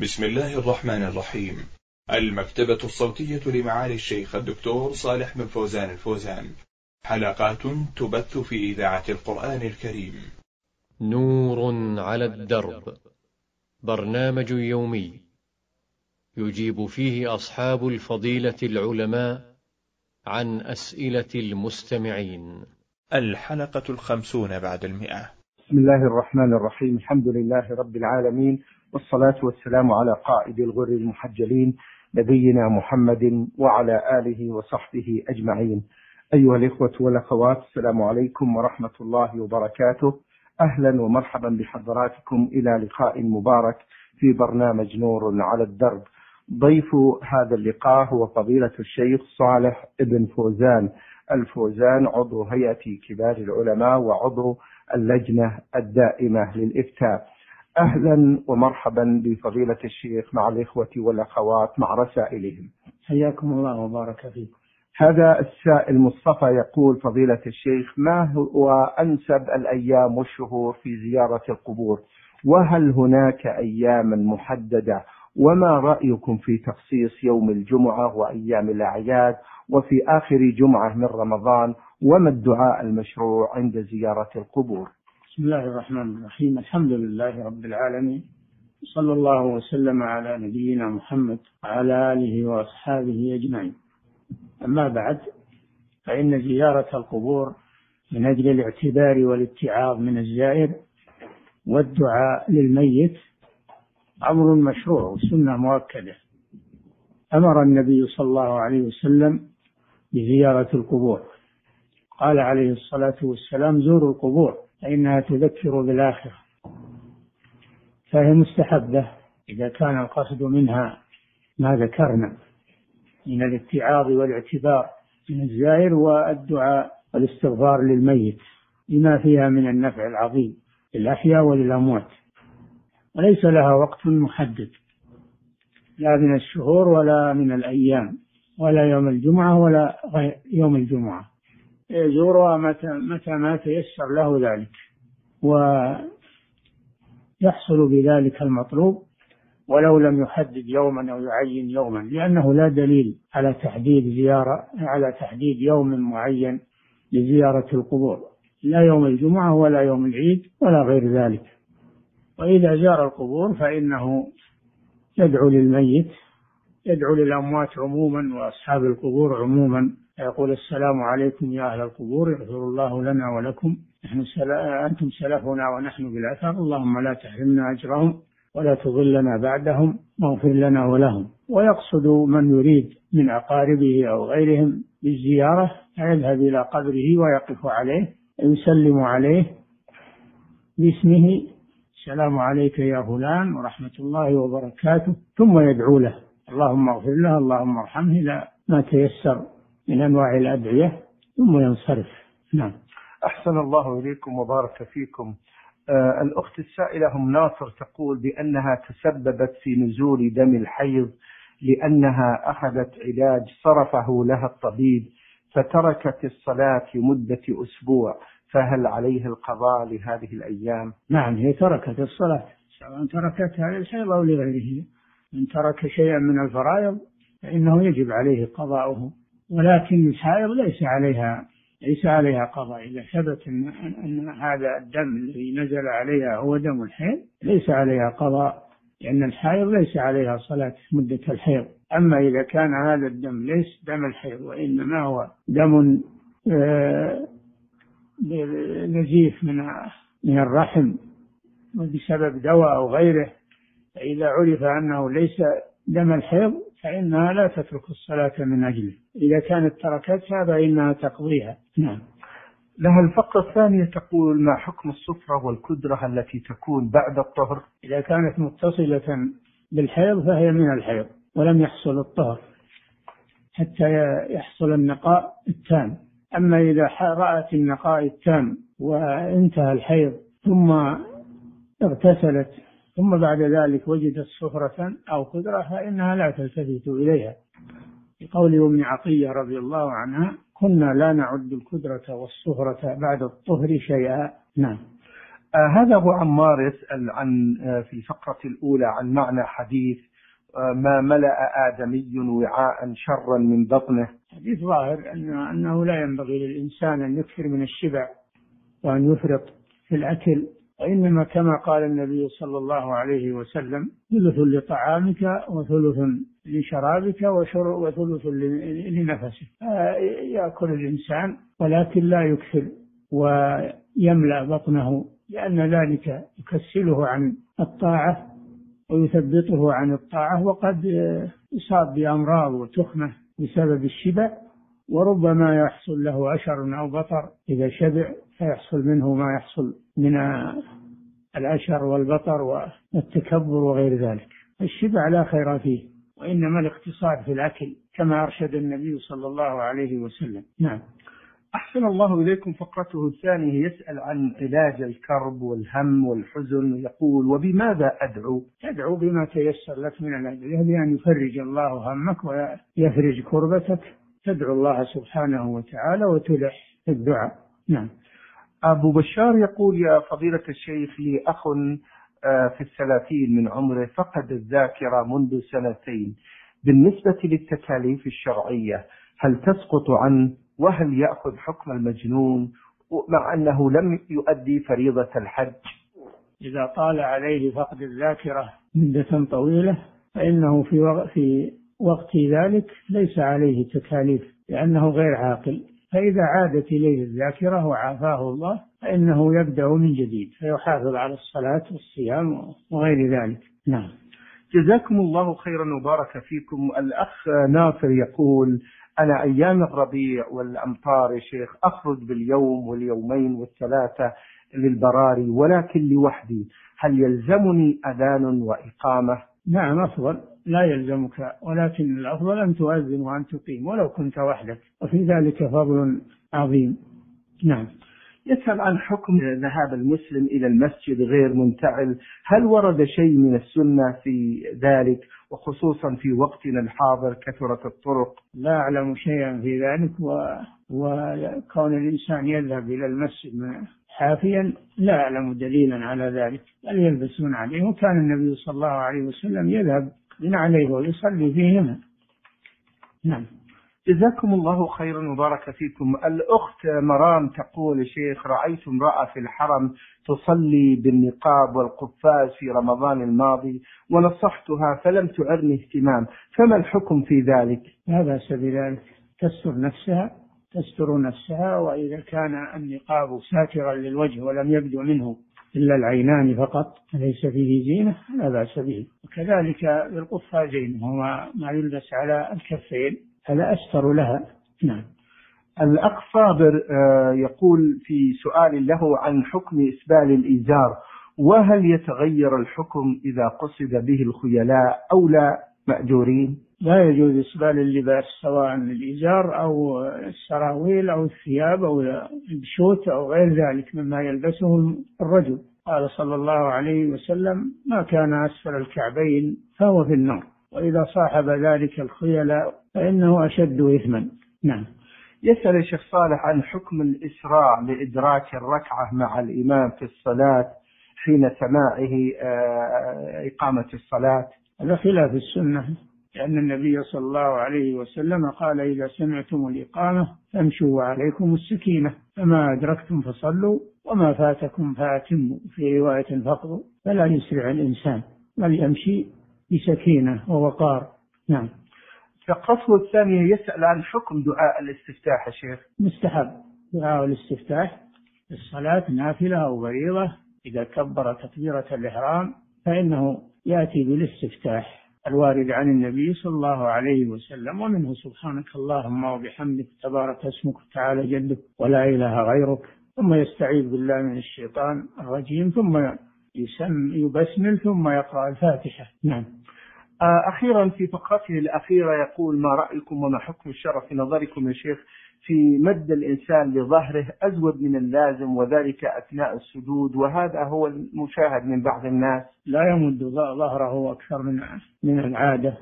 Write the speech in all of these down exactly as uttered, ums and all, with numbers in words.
بسم الله الرحمن الرحيم. المكتبة الصوتية لمعالي الشيخ الدكتور صالح بن فوزان الفوزان، حلقات تبث في إذاعة القرآن الكريم. نور على الدرب، برنامج يومي يجيب فيه أصحاب الفضيلة العلماء عن أسئلة المستمعين. الحلقة الخمسون بعد المئة. بسم الله الرحمن الرحيم. الحمد لله رب العالمين، والصلاة والسلام على قائد الغر المحجلين نبينا محمد وعلى آله وصحبه أجمعين. أيها الإخوة والأخوات، السلام عليكم ورحمة الله وبركاته. أهلا ومرحبا بحضراتكم إلى لقاء مبارك في برنامج نور على الدرب. ضيف هذا اللقاء هو فضيلة الشيخ صالح بن فوزان الفوزان، عضو هيئة كبار العلماء وعضو اللجنة الدائمة للإفتاء. أهلا ومرحبا بفضيلة الشيخ مع الإخوة والأخوات مع رسائلهم. حياكم الله وبارك فيكم. هذا السائل مصطفى يقول: فضيلة الشيخ، ما هو أنسب الأيام والشهور في زيارة القبور؟ وهل هناك أياما محددة؟ وما رأيكم في تخصيص يوم الجمعة وأيام الأعياد وفي آخر جمعة من رمضان؟ وما الدعاء المشروع عند زيارة القبور؟ بسم الله الرحمن الرحيم. الحمد لله رب العالمين، صلى الله وسلم على نبينا محمد وعلى آله وأصحابه أجمعين. أما بعد، فإن زيارة القبور من أجل الاعتبار والاتعاظ من الزائر والدعاء للميت أمر مشروع وسنة مؤكدة. أمر النبي صلى الله عليه وسلم بزيارة القبور، قال عليه الصلاة والسلام: زوروا القبور فإنها تذكر بالآخرة. فهي مستحبة إذا كان القصد منها ما ذكرنا من الاتعاظ والاعتبار من الزائر والدعاء والاستغفار للميت لما فيها من النفع العظيم للأحياء وللأموات. وليس لها وقت محدد، لا من الشهور ولا من الأيام ولا يوم الجمعة ولا غير يوم الجمعة. يزورها متى, متى ما تيسر له ذلك، ويحصل بذلك المطلوب ولو لم يحدد يوما أو يعين يوما، لأنه لا دليل على تحديد زيارة على تحديد يوم معين لزيارة القبور، لا يوم الجمعة ولا يوم العيد ولا غير ذلك. وإذا زار القبور فإنه يدعو للميت، يدعو للأموات عموما وأصحاب القبور عموما، يقول: السلام عليكم يا أهل القبور، يغفر الله لنا ولكم، نحن سلا... أنتم سلفنا ونحن بالأثر، اللهم لا تحرمنا أجرهم ولا تضلنا بعدهم، واغفر لنا ولهم. ويقصد من يريد من أقاربه أو غيرهم بالزيارة، يذهب إلى قبره ويقف عليه ويسلم عليه باسمه: السلام عليك يا فلان ورحمة الله وبركاته، ثم يدعو له: اللهم اغفر له، اللهم ارحمه، إلى ما تيسر من أنواع الأدعية، ثم ينصرف. نعم. أحسن الله إليكم وبارك فيكم. آه الأخت السائلة أم ناصر تقول بأنها تسببت في نزول دم الحيض لأنها أخذت علاج صرفه لها الطبيب فتركت الصلاة لمدة أسبوع، فهل عليها القضاء لهذه الأيام؟ نعم، هي تركت الصلاة، سواء تركتها للحيض أو لغيره. من ترك شيئا من الفرائض فإنه يجب عليه قضاؤه، ولكن الحائض ليس عليها ليس عليها قضاء. إذا ثبت أن, أن هذا الدم الذي نزل عليها هو دم الحيض ليس عليها قضاء، لأن الحائض ليس عليها صلاة مدة الحيض. أما إذا كان هذا الدم ليس دم الحيض وإنما هو دم نزيف من من الرحم بسبب دواء أو غيره، فإذا عرف أنه ليس دم الحيض فإنها لا تترك الصلاة من أجله، إذا كانت تركتها فإنها تقضيها. نعم. لها الفقرة الثانية تقول: ما حكم الصفرة والكدرة التي تكون بعد الطهر؟ إذا كانت متصلة بالحيض فهي من الحيض ولم يحصل الطهر حتى يحصل النقاء التام. أما إذا رأت النقاء التام وانتهى الحيض ثم اغتسلت ثم بعد ذلك وجدت صفرة أو كدرة فإنها لا تلتفت إليها، بقول أم عطية رضي الله عنها: كنا لا نعد الكدرة والصفرة بعد الطهر شيئا. نعم. هذا هو عن مارس عن في الفقرة الأولى عن معنى حديث ما ملأ آدمي وعاء شرا من بطنه. حديث ظاهر أنه لا ينبغي للإنسان أن يكثر من الشبع وأن يفرط في الأكل، وإنما كما قال النبي صلى الله عليه وسلم: ثلث لطعامك وثلث لشرابك وثلث لنفسك. يأكل الإنسان ولكن لا يكثر ويملأ بطنه، لأن ذلك يكسله عن الطاعة ويثبطه عن الطاعة، وقد يصاب بأمراض وتخمة بسبب الشبع، وربما يحصل له أشر أو بطر إذا شبع، فيحصل منه ما يحصل من الأشر والبطر والتكبر وغير ذلك. الشبع لا خير فيه، وإنما الاقتصاد في الأكل كما أرشد النبي صلى الله عليه وسلم. نعم. أحسن الله إليكم. فقرته الثانية يسأل عن علاج الكرب والهم والحزن، يقول: وبماذا أدعو؟ تدعو بما تيسر لك من الأدعية، بأن يفرج الله همك ويفرج كربتك، تدعو الله سبحانه وتعالى وتلح الدعاء. نعم. أبو بشار يقول: يا فضيلة الشيخ، لي أخ في الثلاثين من عمره فقد الذاكرة منذ سنتين، بالنسبة للتكاليف الشرعية هل تسقط عنه؟ وهل يأخذ حكم المجنون مع أنه لم يؤدي فريضة الحج؟ إذا طال عليه فقد الذاكرة مدة طويلة فإنه في وقت, في وقت ذلك ليس عليه تكاليف لأنه غير عاقل، فإذا عادت إليه الذاكرة وعافاه الله فإنه يبدأ من جديد، فيحافظ على الصلاة والصيام وغير ذلك. نعم. جزاكم الله خيرا وبارك فيكم. الأخ ناصر يقول: أنا أيام الربيع والأمطار يا شيخ أخرج باليوم واليومين والثلاثة للبراري، ولكن لوحدي، هل يلزمني أذان وإقامة؟ نعم، أفضل. لا يلزمك، ولكن الأفضل أن تؤذن وأن تقيم ولو كنت وحدك، وفي ذلك فضل عظيم. نعم. يسأل عن حكم ذهاب المسلم إلى المسجد غير منتعل، هل ورد شيء من السنة في ذلك، وخصوصا في وقتنا الحاضر كثرة الطرق؟ لا أعلم شيئا في ذلك، وكون الإنسان يذهب إلى المسجد حافيا لا أعلم دليلا على ذلك، بل يلبسون عليه، وكان النبي صلى الله عليه وسلم يذهب من عليه ويصلي فيهما. نعم. جزاكم الله خيرا وبارك فيكم. الأخت مرام تقول: شيخ، رأيت امرأة في الحرم تصلي بالنقاب والقفاز في رمضان الماضي، ونصحتها فلم تعرني اهتمام، فما الحكم في ذلك؟ لا بأس بذلك، تستر نفسها تستر نفسها وإذا كان النقاب ساترا للوجه ولم يبدو منه إلا العينان فقط ليس فيه زينة لا بأس به، وكذلك بالقفازين هما ما يلبس على الكفين، فلا أستر لها. نعم. الأخ صابر يقول في سؤال له عن حكم إسبال الإزار، وهل يتغير الحكم إذا قصد به الخيلاء أو لا مأجورين؟ لا يجوز إسبال اللباس، سواء الإزار أو السراويل أو الثياب أو البشوت أو غير ذلك مما يلبسه الرجل. قال صلى الله عليه وسلم: ما كان أسفل الكعبين فهو في النار، وإذا صاحب ذلك الخيلاء فإنه أشد إثما. نعم. يسأل الشيخ صالح عن حكم الإسراع لإدراك الركعة مع الإمام في الصلاة حين سماعه إقامة الصلاة. هذا خلاف السنة، لأن النبي صلى الله عليه وسلم قال: إذا سمعتم الإقامة فامشوا عليكم السكينة، فما أدركتم فصلوا وما فاتكم فأتموا، في رواية فقضوا. فلا يسرع الإنسان، بل يمشي بسكينة ووقار. نعم. فقرته الثانية يسأل عن حكم دعاء الاستفتاح يا شيخ. مستحب دعاء الاستفتاح الصلاة، نافلة أو فريضة، إذا كبر تكبيرة الإحرام فإنه يأتي بالاستفتاح الوارد عن النبي صلى الله عليه وسلم، ومنه: سبحانك اللهم وبحمدك، تبارك اسمك، تعالى جدك، ولا إله غيرك، ثم يستعيذ بالله من الشيطان الرجيم، ثم يسم يبسمل، ثم يقرأ الفاتحة. نعم. أخيرا في فقرته الأخيرة يقول: ما رأيكم وما حكم الشرع في نظركم يا شيخ في مد الإنسان لظهره أزود من اللازم، وذلك أثناء السجود، وهذا هو المشاهد من بعض الناس؟ لا يمد ظهره أكثر من من العادة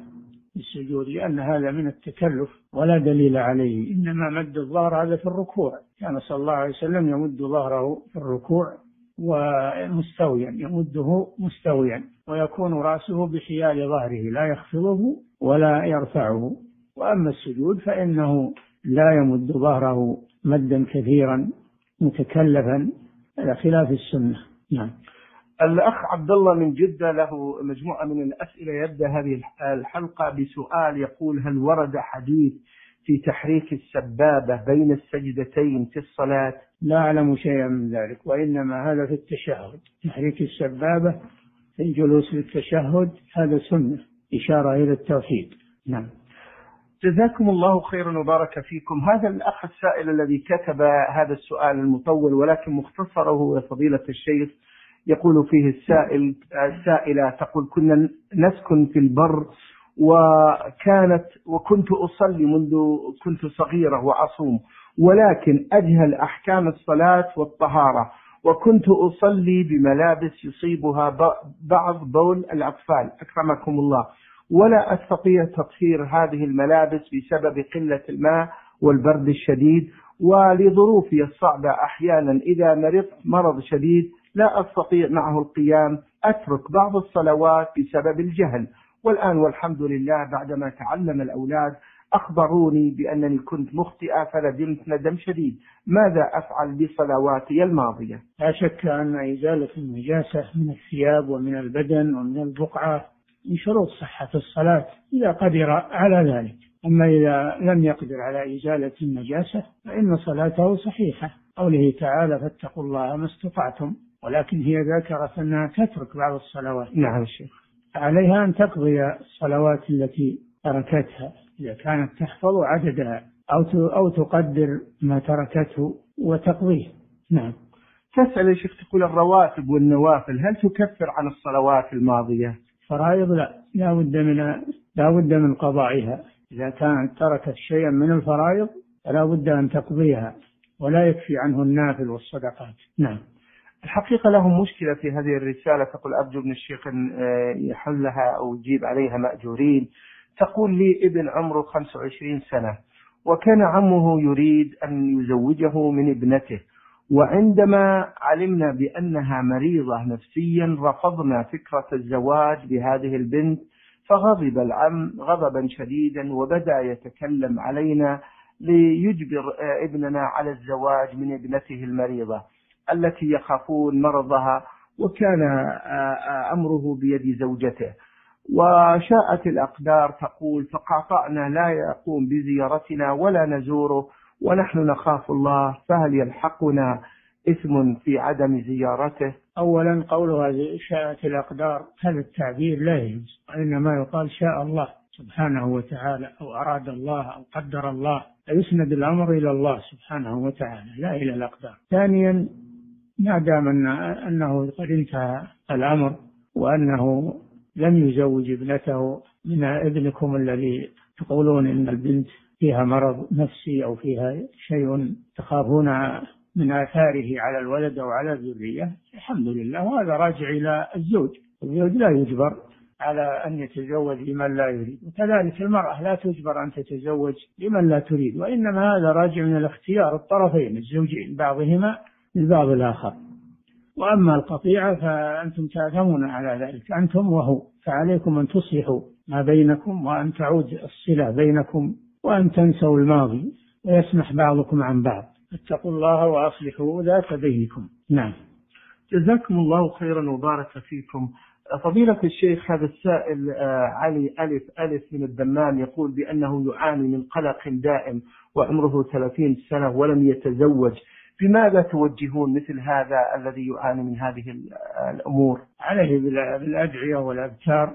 السجود، لأن هذا من التكلف ولا دليل عليه، إنما مد الظهر هذا في الركوع، كان صلى الله عليه وسلم يمد ظهره في الركوع ومستويا، يمده مستويا، ويكون رأسه بحيال ظهره لا يخفضه ولا يرفعه. وأما السجود فإنه لا يمد ظهره مدا كثيرا متكلفا على خلاف السنة. نعم. الأخ عبد الله من جدة له مجموعة من الأسئلة، يبدأ هذه الحلقة بسؤال يقول: هل ورد حديث في تحريك السبابة بين السجدتين في الصلاة؟ لا أعلم شيئا من ذلك، وإنما هذا في التشهد، تحريك السبابة في الجلوس للتشهد هذا سنة، إشارة إلى التوحيد. نعم. جزاكم الله خيرا وبارك فيكم. هذا الأخ السائل الذي كتب هذا السؤال المطول ولكن مختصره يا فضيلة الشيخ، يقول فيه السائل السائلة تقول: كنا نسكن في البر وكانت وكنت أصلي منذ كنت صغيرة وأصوم، ولكن أجهل أحكام الصلاة والطهارة، وكنت أصلي بملابس يصيبها بعض بول الأطفال أكرمكم الله، ولا أستطيع تطهير هذه الملابس بسبب قلة الماء والبرد الشديد، ولظروفي الصعبة أحيانا إذا مرضت مرض شديد لا أستطيع معه القيام، أترك بعض الصلوات بسبب الجهل، والآن والحمد لله بعدما تعلم الأولاد أخبروني بأنني كنت مخطئة فندمت ندم شديد، ماذا أفعل بصلواتي الماضية؟ لا شك أن إزالة النجاسة من الثياب ومن البدن ومن البقعة من شروط صحة الصلاة إذا قدر على ذلك، أما إذا لم يقدر على إزالة النجاسة فإن صلاته صحيحة. قوله تعالى: فاتقوا الله ما استطعتم، ولكن هي ذاكرة أنها تترك بعض الصلوات. نعم الشيخ. عليها أن تقضي الصلوات التي تركتها إذا كانت تحفظ عددها أو أو تقدر ما تركته وتقضيه. نعم. تسأل يا شيخ تقول: الرواتب والنوافل هل تكفر عن الصلوات الماضية؟ فرائض لا، لا بد من لا بد من قضائها، إذا كانت تركت شيئا من الفرائض فلا بد أن تقضيها، ولا يكفي عنه النافل والصدقات. نعم. الحقيقة لهم مشكلة في هذه الرسالة، تقول: أرجو من الشيخ أن يحلها أو يجيب عليها مأجورين. تقول: لي ابن عمره خمسة وعشرين سنة، وكان عمه يريد أن يزوجه من ابنته، وعندما علمنا بأنها مريضة نفسيا رفضنا فكرة الزواج بهذه البنت، فغضب العم غضبا شديدا وبدأ يتكلم علينا ليجبر ابننا على الزواج من ابنته المريضة التي يخافون مرضها، وكان أمره بيد زوجته، وشاءت الأقدار تقول فقاطعنا لا يقوم بزيارتنا ولا نزوره، ونحن نخاف الله، فهل يلحقنا إثم في عدم زيارته؟ أولا قولها شاءت الأقدار هذا التعبير لا يجوز، إنما يقال شاء الله سبحانه وتعالى، أو أراد الله، أو قدر الله، يسند الأمر إلى الله سبحانه وتعالى لا إلى الأقدار. ثانيا ما دام أنه قد انتهى الأمر وأنه لم يزوج ابنته من ابنكم الذي تقولون إن البنت فيها مرض نفسي أو فيها شيء تخافون من آثاره على الولد أو على الذرية، الحمد لله هذا راجع إلى الزوج، الزوج لا يجبر على أن يتزوج لمن لا يريد، وكذلك المرأة لا تجبر أن تتزوج لمن لا تريد، وإنما هذا راجع من الاختيار الطرفين الزوجين بعضهما لبعض الآخر. وأما القطيعة فأنتم تأثمون على ذلك أنتم وهو، فعليكم أن تصلحوا ما بينكم وأن تعود الصلة بينكم وأن تنسوا الماضي ويسمح بعضكم عن بعض، اتقوا الله وأصلحوا ذات بينكم. نعم. جزاكم الله خيرا وبارك فيكم. فضيلة الشيخ هذا السائل علي ألف ألف من الدمام يقول بأنه يعاني من قلق دائم وعمره ثلاثين سنة ولم يتزوج، بماذا توجهون مثل هذا الذي يعاني من هذه الأمور؟ عليه بالأدعية والأذكار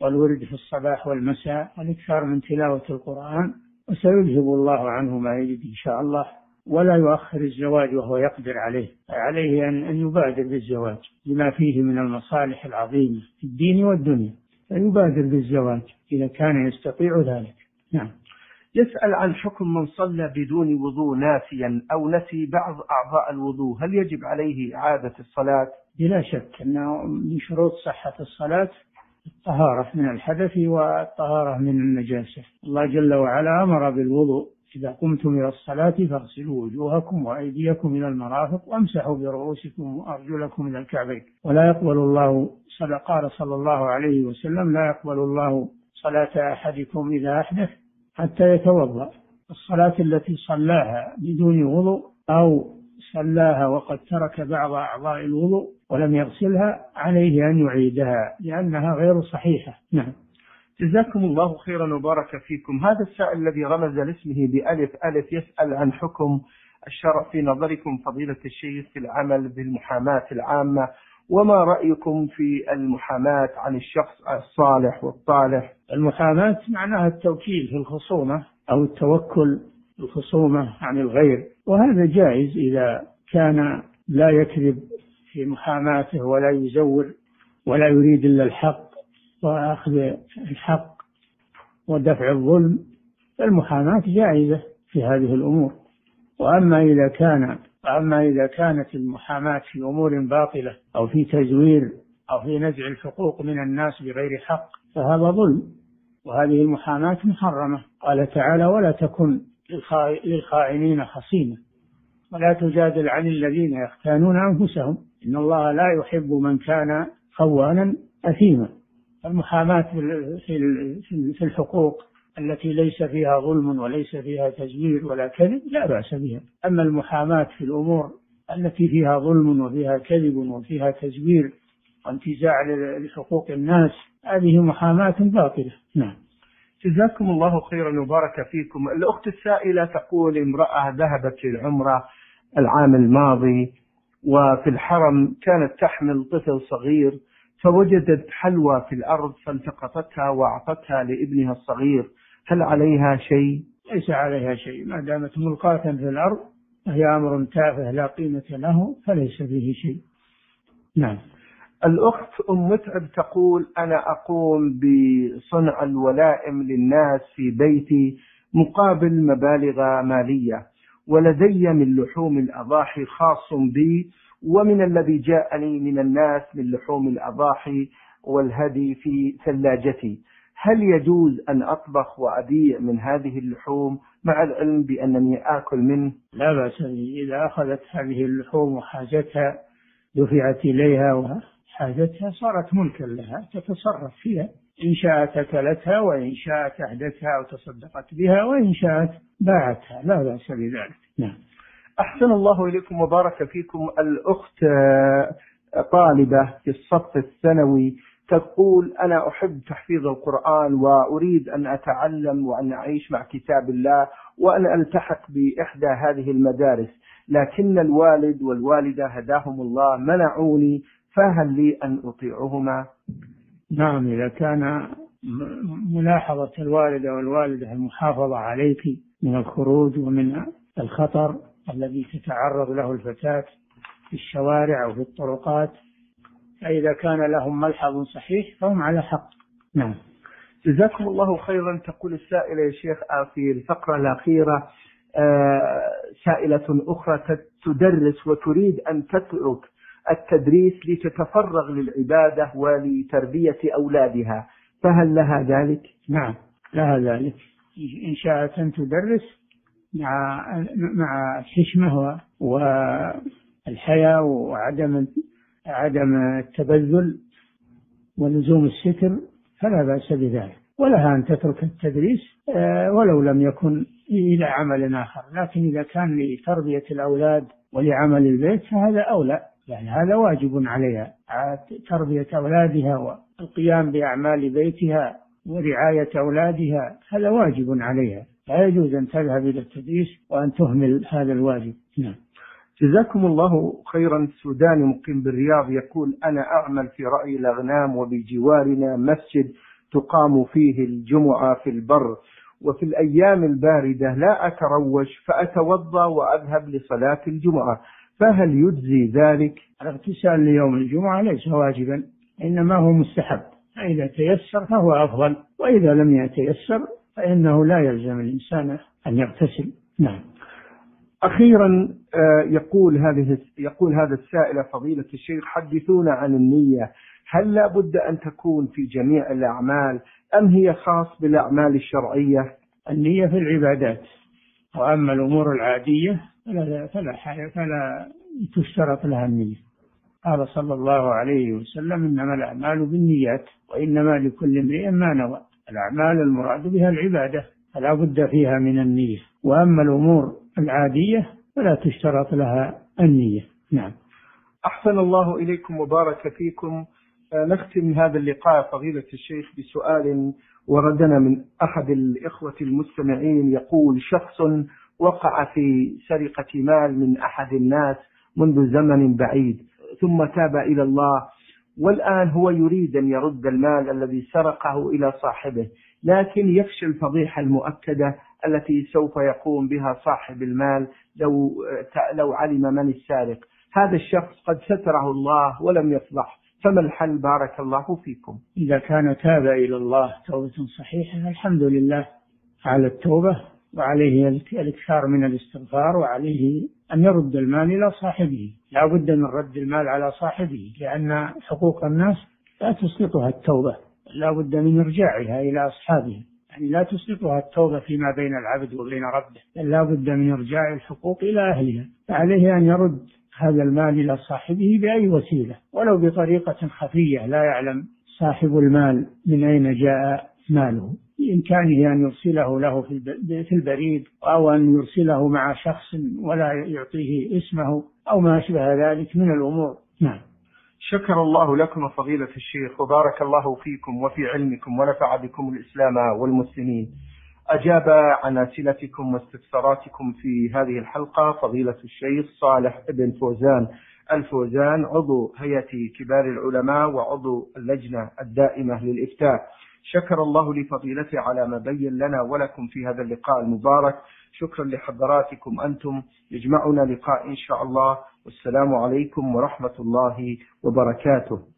والورد في الصباح والمساء والإكثار من تلاوة القرآن، وسيذهب الله عنه ما يجد إن شاء الله، ولا يؤخر الزواج وهو يقدر عليه، عليه أن يبادر بالزواج لما فيه من المصالح العظيمة في الدين والدنيا، فيبادر بالزواج إذا كان يستطيع ذلك. نعم. يسأل عن حكم من صلى بدون وضوء ناسيا أو نسي بعض أعضاء الوضوء، هل يجب عليه إعادة الصلاة؟ بلا شك أنه من شروط صحة الصلاة الطهارة من الحدث والطهارة من النجاسة، الله جل وعلا أمر بالوضوء إذا قمتم إلى الصلاة فاغسلوا وجوهكم وأيديكم إلى المرافق وامسحوا برؤوسكم وأرجلكم إلى الكعبين. ولا يقبل الله صلى قال صلى الله عليه وسلم: لا يقبل الله صلاة أحدكم إذا أحدث حتى يتوضأ. الصلاة التي صلاها بدون وضوء أو صلاها وقد ترك بعض أعضاء الوضوء ولم يغسلها عليه أن يعيدها لأنها غير صحيحة. نعم. جزاكم الله خيرا وبارك فيكم. هذا السائل الذي غمز لاسمه بألف ألف يسأل عن حكم الشرع في نظركم فضيلة الشيخ في العمل بالمحاماة العامة، وما رأيكم في المحاماة عن الشخص الصالح والطالح؟ المحاماة معناها التوكيل في الخصومة أو التوكل في الخصومة عن الغير، وهذا جائز إذا كان لا يكذب في محاماته ولا يزور ولا يريد إلا الحق وأخذ الحق ودفع الظلم، فالمحاماة جائزة في هذه الأمور. وأما إذا كان أما إذا كانت المحاماة في أمور باطلة أو في تزوير أو في نزع الحقوق من الناس بغير حق فهذا ظلم، وهذه المحاماة محرمة. قال تعالى: ولا تكن للخائنين خصيمة ولا تجادل عن الذين يختانون أنفسهم إن الله لا يحب من كان خوانا أثيما. المحاماة في الحقوق التي ليس فيها ظلم وليس فيها تزوير ولا كذب لا بأس بها. أما المحاماة في الأمور التي فيها ظلم وفيها كذب وفيها تزوير وانتزاع لحقوق الناس هذه محاماة باطلة. نعم. جزاكم الله خيرا وبارك فيكم. الأخت السائلة تقول: امرأة ذهبت للعمرة العام الماضي وفي الحرم كانت تحمل طفل صغير فوجدت حلوى في الأرض فالتقطتها وأعطتها لابنها الصغير، هل عليها شيء؟ ليس عليها شيء ما دامت ملقاة في الأرض وهي أمر تافه لا قيمة له فليس فيه شيء. نعم. الأخت أم متعب تقول: أنا أقوم بصنع الولائم للناس في بيتي مقابل مبالغ مالية، ولدي من لحوم الأضاحي خاص بي ومن الذي جاءني من الناس من لحوم الأضاحي والهدي في ثلاجتي، هل يجوز أن أطبخ وأبيع من هذه اللحوم مع العلم بأنني آكل منه؟ لا بأس، إذا أخذت هذه اللحوم وحاجتها دفعت إليها وحاجتها صارت ملكا لها تتصرف فيها، إن شاءت أكلتها وإن شاءت أهدتها وتصدقت بها وإن شاءت باعتها، لا بأس بذلك. نعم. أحسن الله إليكم وبارك فيكم. الأخت طالبة في الصف الثانوي تقول: أنا أحب تحفيظ القرآن وأريد أن أتعلم وأن أعيش مع كتاب الله وأن ألتحق بإحدى هذه المدارس، لكن الوالد والوالدة هداهم الله منعوني، فهل لي أن أطيعهما؟ نعم، إذا كان ملاحظة الوالد والوالدة المحافظة عليك من الخروج ومن الخطر الذي تتعرض له الفتاة في الشوارع وفي الطرقات، فإذا كان لهم ملحظ صحيح فهم على حق. نعم. جزاكم الله خيرا. تقول السائلة: يا شيخ، في الفقرة الأخيرة سائلة أخرى تدرس وتريد أن تترك التدريس لتتفرغ للعبادة ولتربية أولادها، فهل لها ذلك؟ نعم، لها ذلك إن شاءت أن تدرس مع مع الحشمة والحياة وعدم عدم التبذل ولزوم الستر فلا بأس بذلك، ولها أن تترك التدريس ولو لم يكن إلى عمل آخر، لكن إذا كان لتربية الأولاد ولعمل البيت فهذا أولى، يعني هذا واجب عليها تربية أولادها والقيام بأعمال بيتها ورعاية أولادها، هذا واجب عليها، لا يجوز أن تذهب إلى التدريس وأن تهمل هذا الواجب. نعم. جزاكم الله خيرا. سوداني مقيم بالرياض يقول: أنا أعمل في رأي الأغنام وبجوارنا مسجد تقام فيه الجمعة في البر، وفي الأيام الباردة لا أتروش فأتوضأ وأذهب لصلاة الجمعة، فهل يجزي ذلك؟ الاغتسال ليوم الجمعة ليس واجبا إنما هو مستحب، فإذا تيسر فهو أفضل، وإذا لم يتيسر فإنه لا يلزم الإنسان أن يغتسل. نعم. أخيرا يقول هذه يقول هذا السائل: فضيلة الشيخ، حدثونا عن النية، هل لا بد أن تكون في جميع الأعمال أم هي خاص بالأعمال الشرعية؟ النية في العبادات وأما الأمور العادية فلا, فلا, فلا تشترط لها النية. قال صلى الله عليه وسلم: إنما الأعمال بالنيات وإنما لكل امرئ ما نوى. الأعمال المراد بها العبادة فلا بد فيها من النية، وأما الأمور العادية فلا تشترط لها النية. نعم. أحسن الله إليكم وبارك فيكم. نختم هذا اللقاء فضيلة الشيخ بسؤال وردنا من أحد الإخوة المستمعين، يقول: شخص وقع في سرقة مال من أحد الناس منذ زمن بعيد ثم تاب إلى الله، والآن هو يريد أن يرد المال الذي سرقه إلى صاحبه، لكن يخشى الفضيحة المؤكدة التي سوف يقوم بها صاحب المال لو لو علم من السارق. هذا الشخص قد ستره الله ولم يصلح، فما الحل بارك الله فيكم؟ إذا كان تاب إلى الله توبة صحيحة الحمد لله على التوبة، وعليه الإكثار من الاستغفار، وعليه أن يرد المال إلى صاحبه. لا بد من رد المال على صاحبه، لأن حقوق الناس لا تسقطها التوبة، لا بد من إرجاعها إلى أصحابها، يعني لا تسقطها التوبة فيما بين العبد وبين ربه، لا بد من إرجاع الحقوق إلى أهلها، فعليه أن يرد هذا المال إلى صاحبه بأي وسيلة، ولو بطريقة خفية لا يعلم صاحب المال من أين جاء ماله. بإمكانه أن يرسله له في البريد، أو أن يرسله مع شخص ولا يعطيه اسمه، أو ما أشبه ذلك من الأمور. نعم. شكر الله لكم فضيلة الشيخ وبارك الله فيكم وفي علمكم ونفع بكم الإسلام والمسلمين. أجاب عن أسئلتكم واستفساراتكم في هذه الحلقة فضيلة الشيخ صالح بن فوزان الفوزان، عضو هيئة كبار العلماء وعضو اللجنة الدائمة للإفتاء. شكر الله لفضيلته على ما بين لنا ولكم في هذا اللقاء المبارك. شكرا لحضراتكم أنتم، يجمعنا لقاء إن شاء الله، والسلام عليكم ورحمة الله وبركاته.